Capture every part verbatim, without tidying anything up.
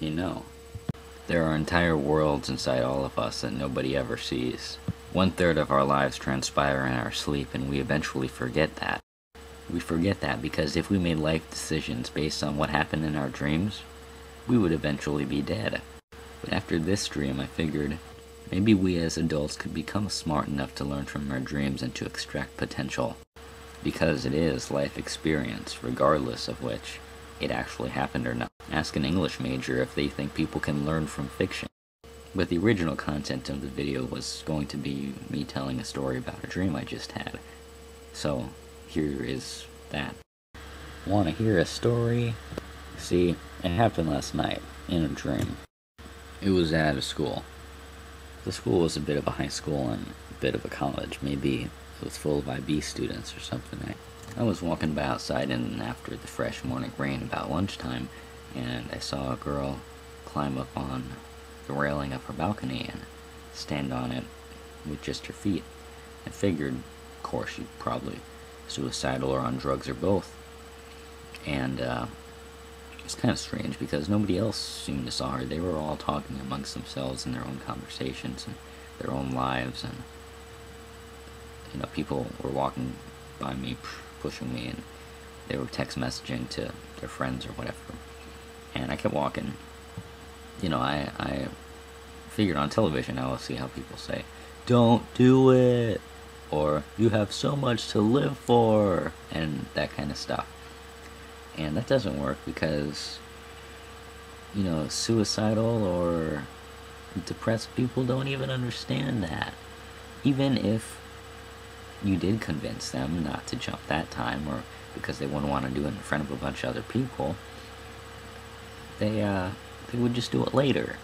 you know. There are entire worlds inside all of us that nobody ever sees. One third of our lives transpire in our sleep, and we eventually forget that. We forget that because if we made life decisions based on what happened in our dreams, we would eventually be dead. But after this dream, I figured, maybe we as adults could become smart enough to learn from our dreams and to extract potential. Because it is life experience, regardless of which it actually happened or not. Ask an English major if they think people can learn from fiction. But the original content of the video was going to be me telling a story about a dream I just had. So, here is that. Wanna hear a story? See, it happened last night, in a dream. It was at a school. The school was a bit of a high school and a bit of a college. Maybe it was full of I B students or something. I was walking by outside and after the fresh morning rain about lunchtime, and I saw a girl climb up on the railing of her balcony and stand on it with just her feet. I figured, of course, she'd probably suicidal or on drugs or both. And uh, it's kind of strange because nobody else seemed to saw her. They were all talking amongst themselves in their own conversations and their own lives, and you know, people were walking by me, pushing me, and they were text messaging to their friends or whatever. And I kept walking. You know, I, I figured on television I will see how people say, "Don't do it," or "You have so much to live for," and that kind of stuff. And that doesn't work because, you know, suicidal or depressed people don't even understand that. Even if you did convince them not to jump that time, or because they wouldn't want to do it in front of a bunch of other people, they, uh, they would just do it later.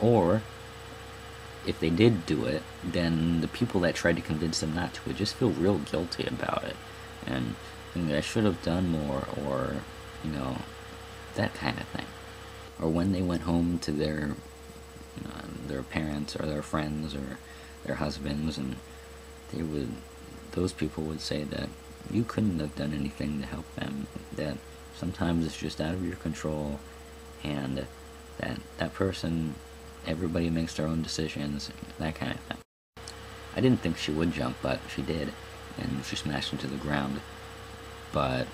Or if they did do it, then the people that tried to convince them not to would just feel real guilty about it, and think that I should have done more, or, you know, that kind of thing. Or when they went home to their, you know, their parents or their friends or their husbands, and they would, those people would say that you couldn't have done anything to help them, that sometimes it's just out of your control, and that that person, everybody makes their own decisions, that kind of thing. I didn't think she would jump, but she did, and she smashed into the ground. But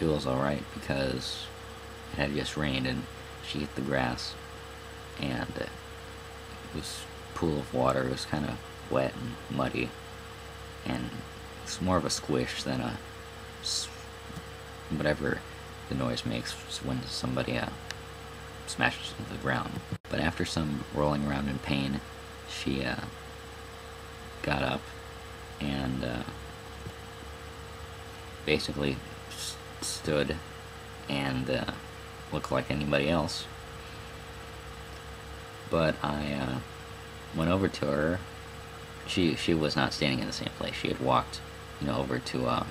it was alright because it had just rained and she hit the grass, and it was a pool of water. It was kind of wet and muddy, and it's more of a squish than a whatever the noise makes when somebody uh, smashes into the ground. But after some rolling around in pain, she uh, got up and uh, basically st stood and uh, looked like anybody else. But I uh, went over to her. She she was not standing in the same place. She had walked, you know, over to uh,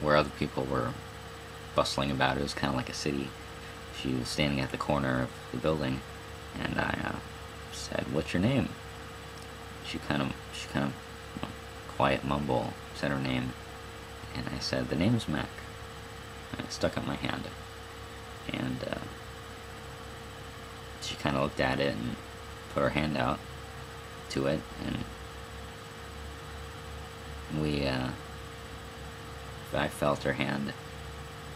where other people were bustling about. It was kind of like a city. She was standing at the corner of the building, and I uh, said, "What's your name?" She kind of she kind of you know, quiet mumble said her name, and I said, "The name's Mac." And I stuck out my hand, and uh, she kind of looked at it and put her hand out to it, and we, uh, I felt her hand,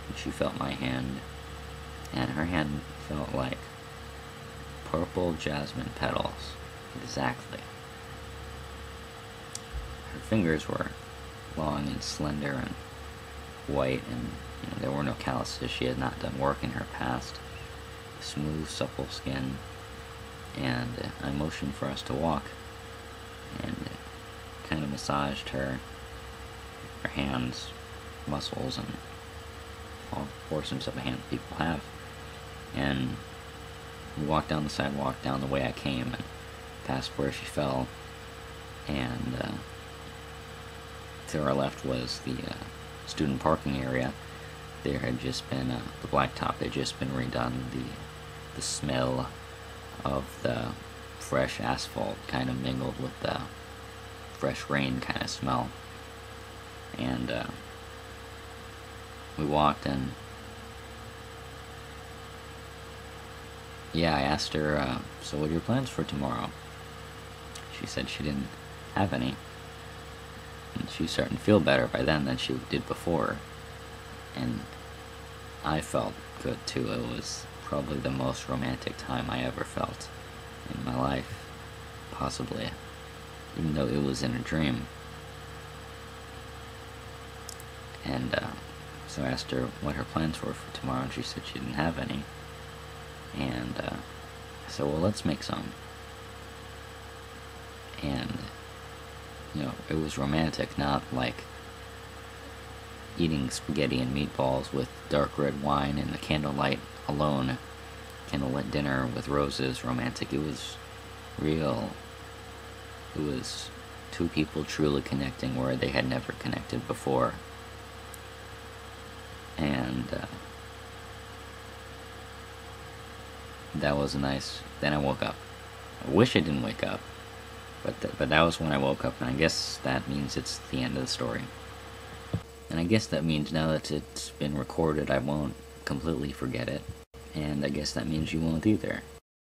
and she felt my hand, and her hand felt like purple jasmine petals, exactly. Her fingers were long and slender and white, and you know, there were no calluses. She had not done work in her past. Smooth, supple skin, and I motioned for us to walk, and kind of massaged her, her hands, muscles, and all the portions of a hand people have. And we walked down the sidewalk, down the way I came, and past where she fell, and uh, to our left was the uh, student parking area. There had just been, uh, the blacktop had just been redone. The, the smell of the fresh asphalt kind of mingled with the fresh rain kind of smell. And uh, we walked, and yeah, I asked her, uh, so what are your plans for tomorrow? She said she didn't have any. And she's starting to feel better by then than she did before. And I felt good too. It was probably the most romantic time I ever felt in my life, possibly, even though it was in a dream. And uh, so I asked her what her plans were for tomorrow, and she said she didn't have any. And uh, I said, well, let's make some. And, you know, it was romantic, not like eating spaghetti and meatballs with dark red wine and the candlelight alone, candlelit dinner with roses, romantic. It was real. It was two people truly connecting where they had never connected before. And uh, that was nice. Then I woke up. I wish I didn't wake up, but th but that was when I woke up, and I guess that means it's the end of the story. And I guess that means now that it's been recorded, I won't completely forget it, and I guess that means you won't either.